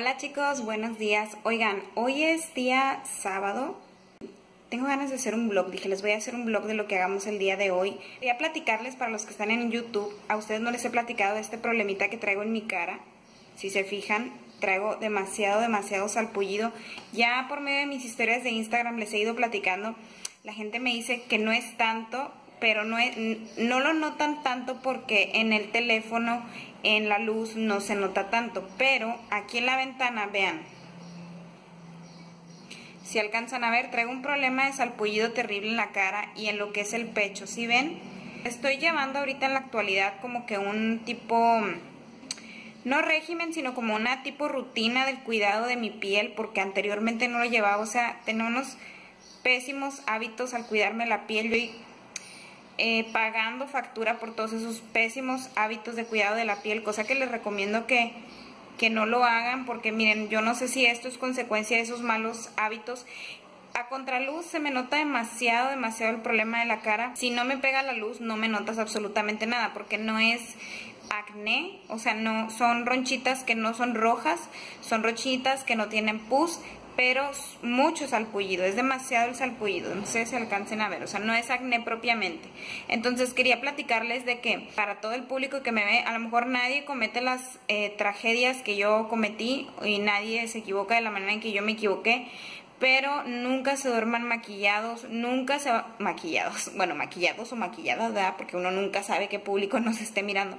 Hola chicos, buenos días. Oigan, hoy es día sábado. Tengo ganas de hacer un vlog. Dije, les voy a hacer un vlog de lo que hagamos el día de hoy. Voy a platicarles, para los que están en YouTube, a ustedes no les he platicado de este problemita que traigo en mi cara. Si se fijan, traigo demasiado salpullido. Ya por medio de mis historias de Instagram les he ido platicando. La gente me dice que no es tanto, pero no lo notan tanto porque en el teléfono, en la luz, no se nota tanto. Pero aquí en la ventana, vean, si alcanzan a ver, traigo un problema de salpullido terrible en la cara y en lo que es el pecho, ¿sí ven? Estoy llevando ahorita en la actualidad como que un tipo, no régimen, sino como una tipo rutina del cuidado de mi piel, porque anteriormente no lo llevaba. O sea, tenía unos pésimos hábitos al cuidarme la piel. Yo pagando factura por todos esos pésimos hábitos de cuidado de la piel, cosa que les recomiendo que no lo hagan, porque miren, yo no sé si esto es consecuencia de esos malos hábitos. A contraluz se me nota demasiado el problema de la cara. Si no me pega la luz, no me notas absolutamente nada, porque no es acné, o sea, no son ronchitas que no son rojas, son ronchitas que no tienen pus, pero mucho salpullido, es demasiado el salpullido, no sé si alcancen a ver, o sea, no es acné propiamente. Entonces quería platicarles de que para todo el público que me ve, a lo mejor nadie comete las tragedias que yo cometí y nadie se equivoca de la manera en que yo me equivoqué, pero nunca se duerman maquillados, nunca se... maquillados, bueno, maquillados o maquilladas, ¿verdad? Porque uno nunca sabe qué público nos esté mirando.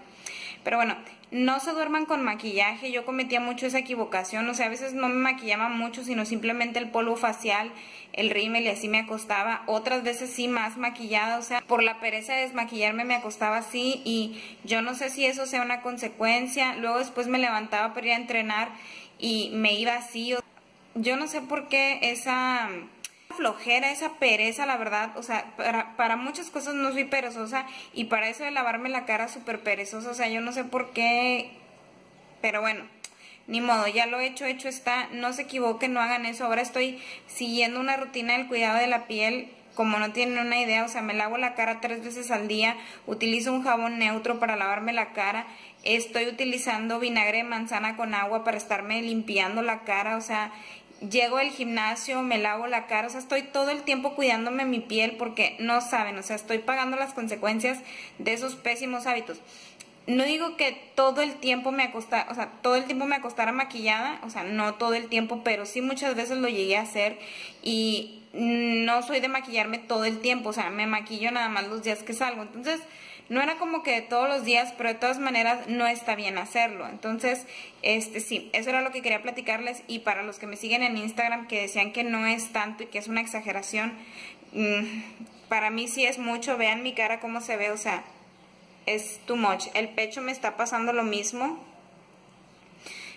Pero bueno, no se duerman con maquillaje. Yo cometía mucho esa equivocación, o sea, a veces no me maquillaba mucho, sino simplemente el polvo facial, el rímel, y así me acostaba. Otras veces sí más maquillada, o sea, por la pereza de desmaquillarme me acostaba así, y yo no sé si eso sea una consecuencia. Luego después me levantaba para ir a entrenar y me iba así. Yo no sé por qué esa flojera, esa pereza, la verdad. O sea, para muchas cosas no soy perezosa, y para eso de lavarme la cara súper perezosa, o sea, yo no sé por qué, pero bueno, ni modo, ya lo hecho está. No se equivoquen, no hagan eso. Ahora estoy siguiendo una rutina del cuidado de la piel, como no tienen una idea. O sea, me lavo la cara 3 veces al día, utilizo un jabón neutro para lavarme la cara, estoy utilizando vinagre de manzana con agua para estarme limpiando la cara, o sea, llego al gimnasio, me lavo la cara, o sea, estoy todo el tiempo cuidándome mi piel, porque no saben, o sea, estoy pagando las consecuencias de esos pésimos hábitos. No digo que todo el tiempo me acostara, o sea, todo el tiempo me acostara maquillada, o sea, no todo el tiempo, pero sí muchas veces lo llegué a hacer, y no soy de maquillarme todo el tiempo, o sea, me maquillo nada más los días que salgo. Entonces, no era como que de todos los días, pero de todas maneras no está bien hacerlo. Entonces, sí, eso era lo que quería platicarles. Y para los que me siguen en Instagram, que decían que no es tanto y que es una exageración, para mí sí es mucho. Vean mi cara cómo se ve, o sea, es too much. El pecho me está pasando lo mismo.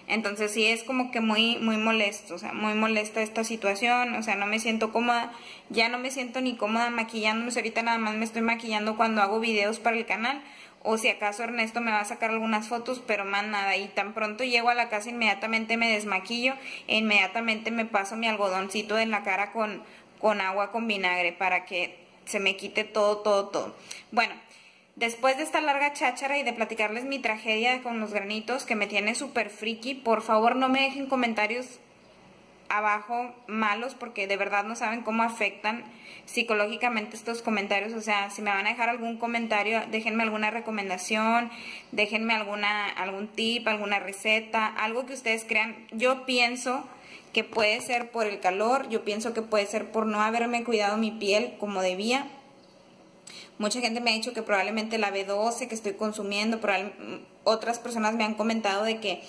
Entonces sí es como que muy molesto, o sea, muy molesta esta situación, o sea, no me siento cómoda, ya no me siento ni cómoda maquillándome. Ahorita nada más me estoy maquillando cuando hago videos para el canal, o si acaso Ernesto me va a sacar algunas fotos, pero más nada. Y tan pronto llego a la casa, inmediatamente me desmaquillo, e inmediatamente me paso mi algodoncito en la cara con agua con vinagre para que se me quite todo. Bueno, después de esta larga cháchara y de platicarles mi tragedia con los granitos que me tiene súper friki, por favor no me dejen comentarios abajo malos, porque de verdad no saben cómo afectan psicológicamente estos comentarios. O sea, si me van a dejar algún comentario, déjenme alguna recomendación, déjenme algún tip, alguna receta, algo que ustedes crean. Yo pienso que puede ser por el calor, yo pienso que puede ser por no haberme cuidado mi piel como debía. Mucha gente me ha dicho que probablemente la B12 que estoy consumiendo, otras personas me han comentado de que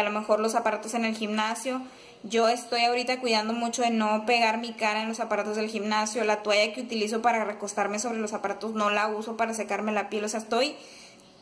a lo mejor los aparatos en el gimnasio. Yo estoy ahorita cuidando mucho de no pegar mi cara en los aparatos del gimnasio. La toalla que utilizo para recostarme sobre los aparatos no la uso para secarme la piel. O sea,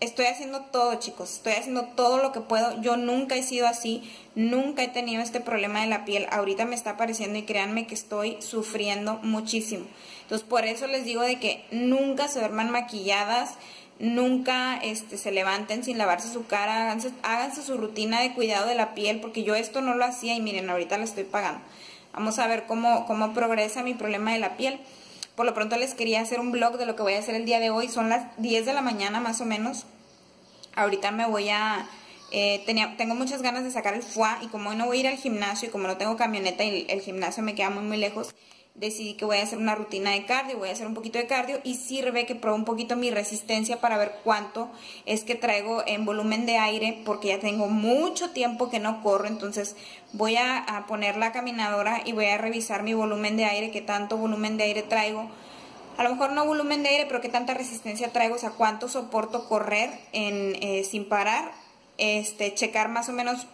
estoy haciendo todo, chicos, estoy haciendo todo lo que puedo. Yo nunca he sido así, nunca he tenido este problema de la piel. Ahorita me está apareciendo y créanme que estoy sufriendo muchísimo. Entonces, por eso les digo de que nunca se duerman maquilladas, nunca se levanten sin lavarse su cara, háganse su rutina de cuidado de la piel, porque yo esto no lo hacía y miren, ahorita la estoy pagando. Vamos a ver cómo progresa mi problema de la piel. Por lo pronto les quería hacer un vlog de lo que voy a hacer el día de hoy. Son las 10 de la mañana más o menos. Ahorita me voy a Tengo muchas ganas de sacar el foie, y como hoy no voy a ir al gimnasio y como no tengo camioneta y el gimnasio me queda muy muy lejos, decidí que voy a hacer una rutina de cardio, voy a hacer un poquito de cardio, y sirve que pruebe un poquito mi resistencia para ver cuánto es que traigo en volumen de aire, porque ya tengo mucho tiempo que no corro. Entonces voy a poner la caminadora y voy a revisar mi volumen de aire, qué tanto volumen de aire traigo. A lo mejor no volumen de aire, pero qué tanta resistencia traigo, o sea, cuánto soporto correr sin parar, checar más o menos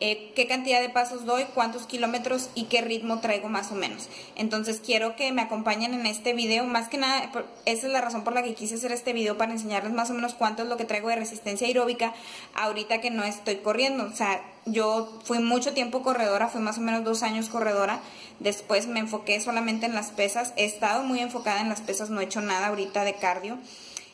qué cantidad de pasos doy, cuántos kilómetros y qué ritmo traigo más o menos. Entonces quiero que me acompañen en este video. Más que nada, esa es la razón por la que quise hacer este video, para enseñarles más o menos cuánto es lo que traigo de resistencia aeróbica ahorita que no estoy corriendo. O sea, yo fui mucho tiempo corredora, fui más o menos 2 años corredora, después me enfoqué solamente en las pesas, he estado muy enfocada en las pesas, no he hecho nada ahorita de cardio.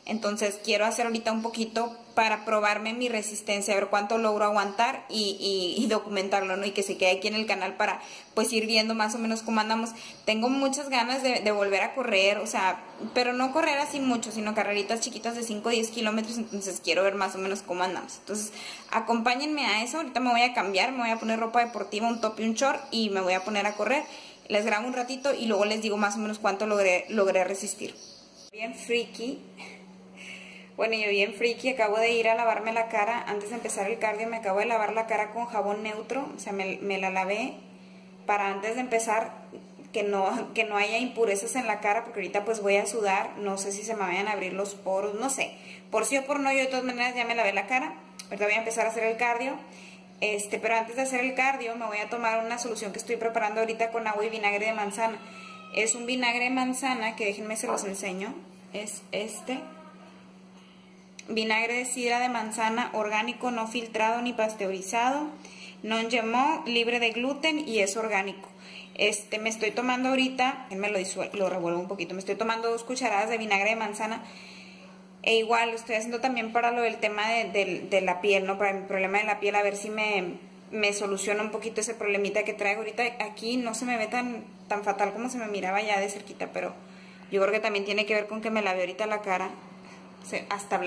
Entonces quiero hacer ahorita un poquito para probarme mi resistencia, a ver cuánto logro aguantar y documentarlo, ¿no? Y que se quede aquí en el canal para pues ir viendo más o menos cómo andamos. Tengo muchas ganas de volver a correr, o sea, pero no correr así mucho, sino carreritas chiquitas de 5 o 10 kilómetros, entonces quiero ver más o menos cómo andamos. Entonces acompáñenme a eso. Ahorita me voy a cambiar, me voy a poner ropa deportiva, un top y un short, y me voy a poner a correr. Les grabo un ratito y luego les digo más o menos cuánto logré resistir. Bien friki. Bueno, yo bien friki, acabo de ir a lavarme la cara. Antes de empezar el cardio me acabo de lavar la cara con jabón neutro, o sea, me la lavé para antes de empezar que no haya impurezas en la cara, porque ahorita pues voy a sudar, no sé si se me vayan a abrir los poros, no sé, por sí o por no. Yo de todas maneras ya me lavé la cara, ahorita voy a empezar a hacer el cardio. Pero antes de hacer el cardio me voy a tomar una solución que estoy preparando ahorita con agua y vinagre de manzana. Es un vinagre de manzana que déjenme se los enseño, es este. Vinagre de sidra de manzana orgánico, no filtrado ni pasteurizado, non GMO, libre de gluten y es orgánico. Me estoy tomando ahorita, me lo revuelvo un poquito, me estoy tomando 2 cucharadas de vinagre de manzana. E igual lo estoy haciendo también para lo del tema de la piel, ¿no? Para mi problema de la piel, a ver si me soluciona un poquito ese problemita que traigo ahorita. Aquí no se me ve tan fatal como se me miraba ya de cerquita, pero yo creo que también tiene que ver con que me lavé ahorita la cara. Hasta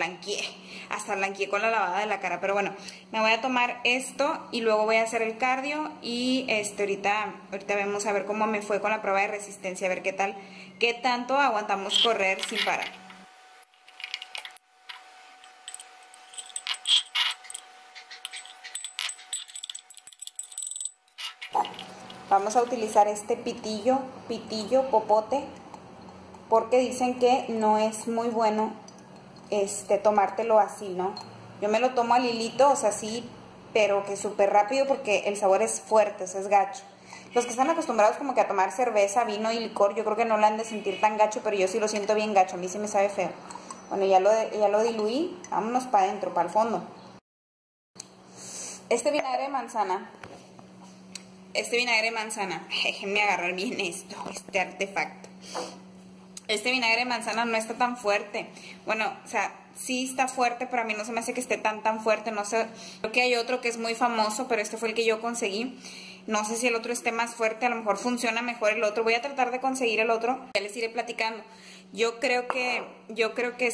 blanqueé con la lavada de la cara. Pero bueno, me voy a tomar esto y luego voy a hacer el cardio. Y ahorita vemos a ver cómo me fue con la prueba de resistencia, a ver qué tal, qué tanto aguantamos correr sin parar. Vamos a utilizar este pitillo popote, porque dicen que no es muy bueno tomártelo así, ¿no? Yo me lo tomo al hilito, o sea, sí, pero que súper rápido, porque el sabor es fuerte, o sea, es gacho. Los que están acostumbrados como que a tomar cerveza, vino y licor, yo creo que no lo han de sentir tan gacho, pero yo sí lo siento bien gacho, a mí sí me sabe feo. Bueno, ya lo diluí, vámonos para adentro, para el fondo. Este vinagre de manzana, déjenme agarrar bien esto, este artefacto. Este vinagre de manzana no está tan fuerte. Bueno, o sea, sí está fuerte, pero a mí no se me hace que esté tan fuerte. No sé, creo que hay otro que es muy famoso, pero este fue el que yo conseguí. No sé si el otro esté más fuerte, a lo mejor funciona mejor el otro. Voy a tratar de conseguir el otro, ya les iré platicando. Yo creo que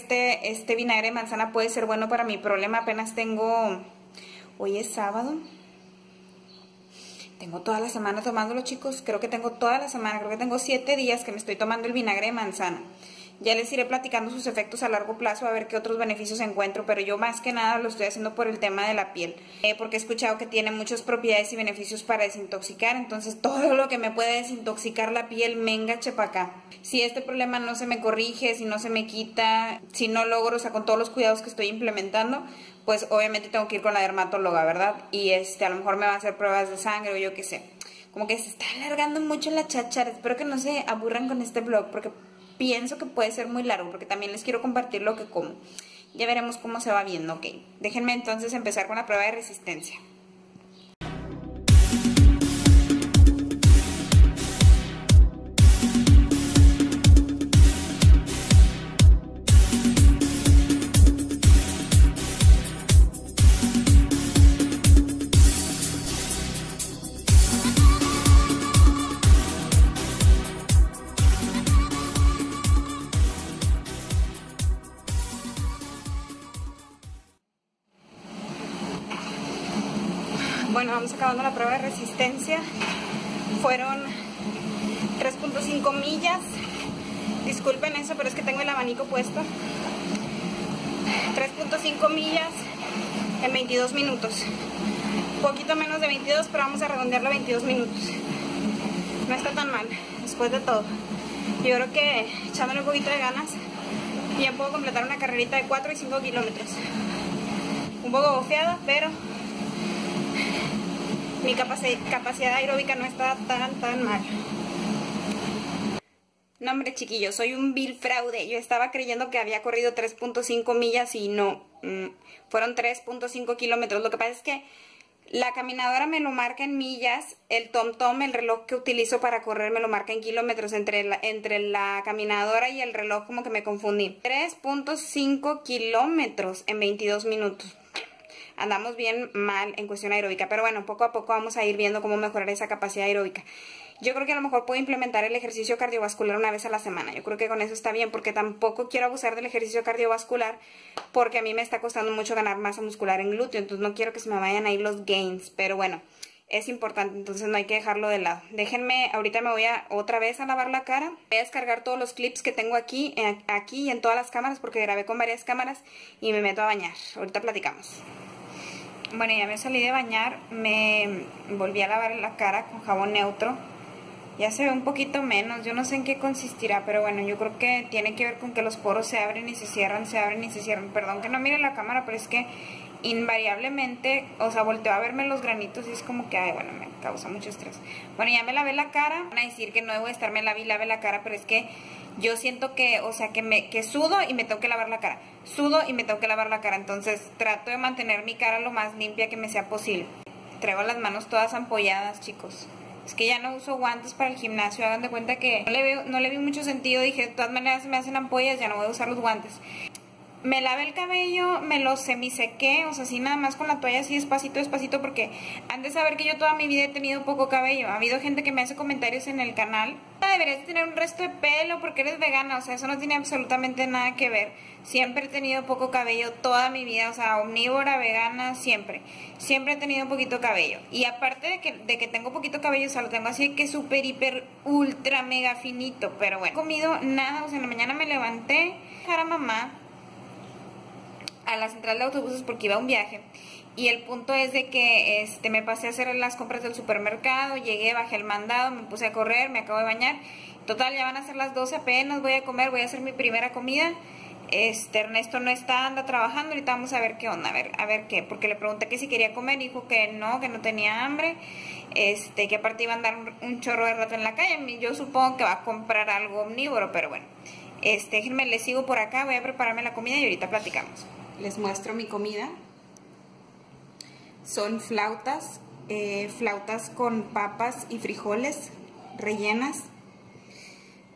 este vinagre de manzana puede ser bueno para mi problema. Apenas tengo... Hoy es sábado. Tengo toda la semana tomándolo, chicos. Creo que tengo toda la semana, creo que tengo 7 días que me estoy tomando el vinagre de manzana. Ya les iré platicando sus efectos a largo plazo, a ver qué otros beneficios encuentro, pero yo más que nada lo estoy haciendo por el tema de la piel, porque he escuchado que tiene muchas propiedades y beneficios para desintoxicar. Entonces todo lo que me puede desintoxicar la piel, menga chepacá. Si este problema no se me corrige, si no se me quita, si no logro, o sea, con todos los cuidados que estoy implementando, pues obviamente tengo que ir con la dermatóloga, ¿verdad? Y a lo mejor me va a hacer pruebas de sangre o yo qué sé. Como que se está alargando mucho la cháchara. Espero que no se aburran con este vlog, porque pienso que puede ser muy largo, porque también les quiero compartir lo que como. Ya veremos cómo se va viendo, ok. Déjenme entonces empezar con la prueba de resistencia. Bueno, vamos acabando la prueba de resistencia. Fueron 3.5 millas. Disculpen eso, pero es que tengo el abanico puesto. 3.5 millas en 22 minutos. Un poquito menos de 22, pero vamos a redondearlo a 22 minutos. No está tan mal, después de todo. Yo creo que echándole un poquito de ganas, ya puedo completar una carrerita de 4 y 5 kilómetros. Un poco bofeada, pero mi capacidad aeróbica no está tan mal. No, hombre, chiquillos, soy un vil fraude. Yo estaba creyendo que había corrido 3.5 millas y no. Fueron 3.5 kilómetros. Lo que pasa es que la caminadora me lo marca en millas, el TomTom, el reloj que utilizo para correr, me lo marca en kilómetros. Entre la caminadora y el reloj como que me confundí. 3.5 kilómetros en 22 minutos. Andamos bien mal en cuestión aeróbica, pero bueno, poco a poco vamos a ir viendo cómo mejorar esa capacidad aeróbica. Yo creo que a lo mejor puedo implementar el ejercicio cardiovascular una vez a la semana. Yo creo que con eso está bien, porque tampoco quiero abusar del ejercicio cardiovascular, porque a mí me está costando mucho ganar masa muscular en glúteo, entonces no quiero que se me vayan ahí los gains, pero bueno, es importante, entonces no hay que dejarlo de lado. Déjenme, ahorita me voy a otra vez a lavar la cara. Voy a descargar todos los clips que tengo aquí y en todas las cámaras, porque grabé con varias cámaras, y me meto a bañar. Ahorita platicamos. Bueno, ya me salí de bañar, me volví a lavar la cara con jabón neutro. Ya se ve un poquito menos, yo no sé en qué consistirá, pero bueno, yo creo que tiene que ver con que los poros se abren y se cierran, Perdón que no mire la cámara, pero es que invariablemente, o sea, volteo a verme los granitos y es como que, ay, bueno, me causa mucho estrés. Bueno, ya me lavé la cara. Van a decir que no debo de estarme lave la cara, pero es que yo siento que, o sea, que sudo y me tengo que lavar la cara. Sudo y me tengo que lavar la cara. Entonces trato de mantener mi cara lo más limpia que me sea posible. Traigo las manos todas ampolladas, chicos. Es que ya no uso guantes para el gimnasio. Hagan de cuenta que no le vi mucho sentido. Dije, de todas maneras se me hacen ampollas, ya no voy a usar los guantes. Me lavé el cabello, me lo semisequé, o sea, así nada más con la toalla, así despacito, porque han de saber que yo toda mi vida he tenido poco cabello. Ha habido gente que me hace comentarios en el canal. Deberías tener un resto de pelo porque eres vegana, o sea, eso no tiene absolutamente nada que ver. Siempre he tenido poco cabello toda mi vida, o sea, omnívora, vegana, siempre he tenido poquito cabello. Y aparte de que tengo poquito cabello, o sea, lo tengo así que súper, hiper, ultra, mega finito, pero bueno. No he comido nada, o sea, en la mañana me levanté a dejar a mamá a la central de autobuses porque iba a un viaje, y el punto es de que me pasé a hacer las compras del supermercado, llegué, bajé el mandado, me puse a correr, me acabo de bañar. Total, ya van a ser las 12 apenas, voy a comer, voy a hacer mi primera comida. Ernesto no está, anda trabajando, ahorita vamos a ver qué onda, a ver qué, porque le pregunté que si quería comer, dijo que no tenía hambre, que aparte iba a andar un chorro de rato en la calle. Yo supongo que va a comprar algo omnívoro, pero bueno, déjenme, les sigo por acá, voy a prepararme la comida y ahorita platicamos. Les muestro mi comida. Son flautas, flautas con papas y frijoles rellenas.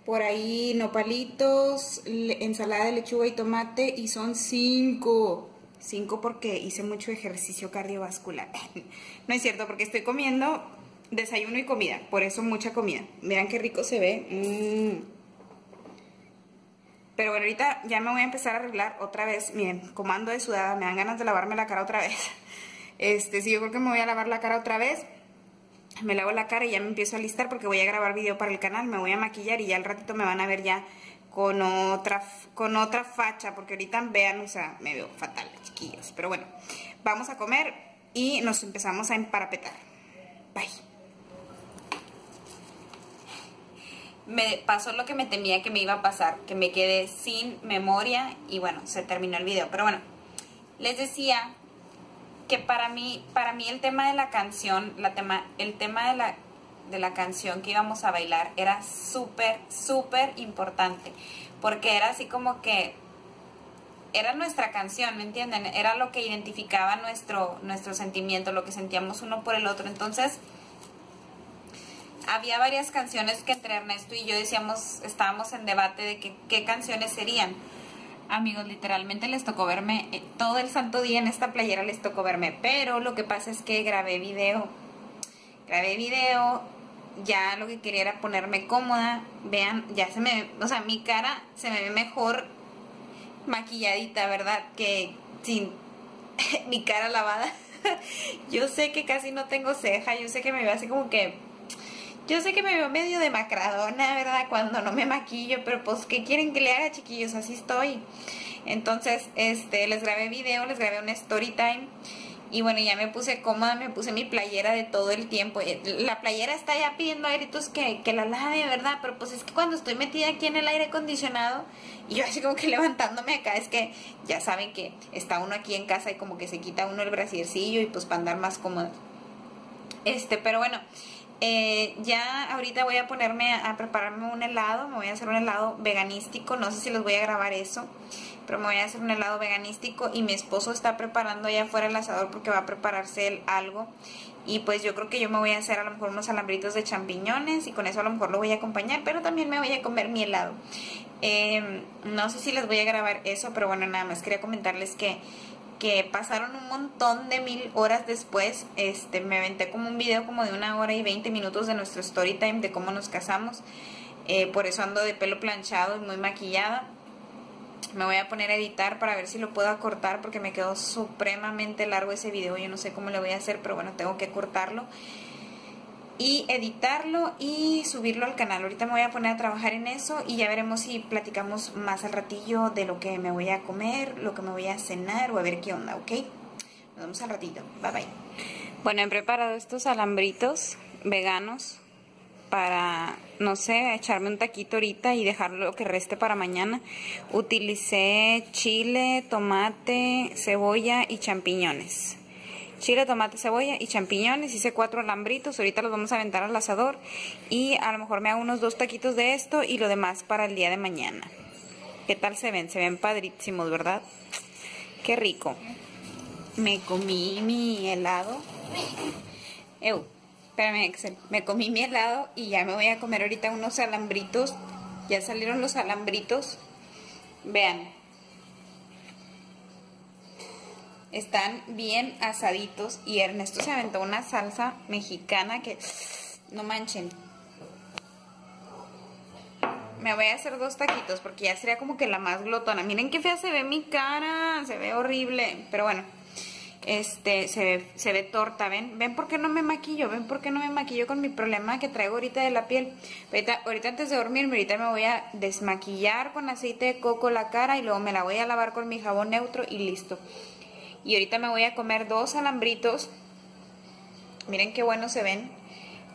Por ahí nopalitos, ensalada de lechuga y tomate, y son 5 porque hice mucho ejercicio cardiovascular. No es cierto, porque estoy comiendo desayuno y comida, por eso mucha comida. Miren qué rico se ve. Pero bueno, ahorita ya me voy a empezar a arreglar otra vez. Miren, como ando de sudada, me dan ganas de lavarme la cara otra vez. Sí, yo creo que me voy a lavar la cara otra vez. Me lavo la cara y ya me empiezo a alistar porque voy a grabar video para el canal. Me voy a maquillar y ya al ratito me van a ver ya con otra facha. Porque ahorita, vean, o sea, me veo fatal, chiquillos. Pero bueno, vamos a comer y nos empezamos a emparapetar. Bye. Me pasó lo que me temía que me iba a pasar, que me quedé sin memoria y bueno, se terminó el video. Pero bueno, les decía que para mí el tema de la canción, el tema de la canción que íbamos a bailar era súper importante. Porque era así como que, era nuestra canción, ¿me entienden? Era lo que identificaba nuestro sentimiento, lo que sentíamos uno por el otro. Entonces había varias canciones que entre Ernesto y yo decíamos, estábamos en debate de qué canciones serían. Amigos, literalmente les tocó verme, todo el santo día en esta playera les tocó verme, pero lo que pasa es que grabé video, ya lo que quería era ponerme cómoda. Vean, ya se me, o sea, mi cara se me ve mejor maquilladita, ¿verdad? Que sin mi cara lavada. Yo sé que casi no tengo ceja, yo sé que me veo así como que... Yo sé que me veo medio demacradona, ¿verdad? Cuando no me maquillo, pero pues ¿qué quieren que le haga, chiquillos? Así estoy. Entonces, les grabé video, les grabé una story time. Y bueno, ya me puse cómoda, me puse mi playera de todo el tiempo. La playera está ya pidiendo a gritos que la lave, ¿verdad? Pero pues es que cuando estoy metida aquí en el aire acondicionado y yo así como que levantándome acá, es que ya saben que está uno aquí en casa y como que se quita uno el brasiercillo y pues para andar más cómoda. Pero bueno, ya ahorita voy a ponerme a prepararme un helado. Me voy a hacer un helado veganístico, no sé si les voy a grabar eso, pero me voy a hacer un helado veganístico y mi esposo está preparando allá afuera el asador porque va a prepararse algo. Y pues yo creo que yo me voy a hacer a lo mejor unos alambritos de champiñones y con eso a lo mejor lo voy a acompañar, pero también me voy a comer mi helado. No sé si les voy a grabar eso, pero bueno, nada más quería comentarles que pasaron un montón de mil horas después. Me aventé como un video como de 1 hora y 20 minutos de nuestro story time de cómo nos casamos. Por eso ando de pelo planchado y muy maquillada. Me voy a poner a editar para ver si lo puedo acortar porque me quedó supremamente largo ese video. Yo no sé cómo le voy a hacer, pero bueno, tengo que cortarlo y editarlo y subirlo al canal. Ahorita me voy a poner a trabajar en eso y ya veremos si platicamos más al ratillo de lo que me voy a comer, lo que me voy a cenar o a ver qué onda, ¿ok? Nos vemos al ratito. Bye, bye. Bueno, he preparado estos alambritos veganos para, no sé, echarme un taquito ahorita y dejar lo que reste para mañana. Utilicé chile, tomate, cebolla y champiñones. Chile, tomate, cebolla y champiñones. Hice 4 alambritos, ahorita los vamos a aventar al asador y a lo mejor me hago unos 2 taquitos de esto y lo demás para el día de mañana. ¿Qué tal se ven? Se ven padrísimos, ¿verdad? Qué rico. Me comí mi helado. ¡Ew! Espérame, Excel. Me comí mi helado y ya me voy a comer ahorita unos alambritos. Ya salieron los alambritos. Vean. Están bien asaditos. Y Ernesto se aventó una salsa mexicana que... No manchen. Me voy a hacer 2 taquitos porque ya sería como que la más glotona. Miren qué fea se ve mi cara. Se ve horrible. Pero bueno. Se ve torta, ¿ven? ¿Ven por qué no me maquillo? ¿Ven por qué no me maquillo con mi problema que traigo ahorita de la piel? Ahorita antes de dormirme, ahorita me voy a desmaquillar con aceite de coco la cara y luego me la voy a lavar con mi jabón neutro y listo. Y ahorita me voy a comer 2 alambritos. Miren qué buenos se ven.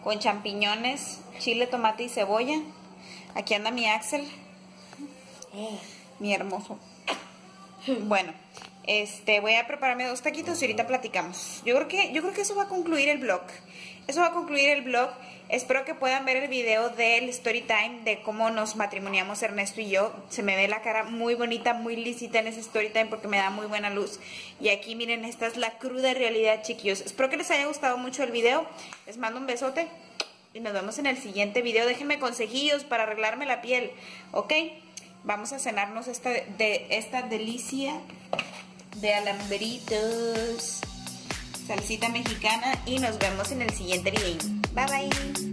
Con champiñones, chile, tomate y cebolla. Aquí anda mi Axel. Mi hermoso. Bueno. Voy a prepararme 2 taquitos y ahorita platicamos. Yo creo que eso va a concluir el vlog. Espero que puedan ver el video del story time de cómo nos matrimoniamos Ernesto y yo. Se me ve la cara muy bonita, muy lícita en ese story time porque me da muy buena luz. Y aquí miren, esta es la cruda realidad, chiquillos. Espero que les haya gustado mucho el video. Les mando un besote y nos vemos en el siguiente video. Déjenme consejillos para arreglarme la piel, ¿ok? Vamos a cenarnos esta delicia de alambritos, salsita mexicana, y nos vemos en el siguiente video. Bye bye.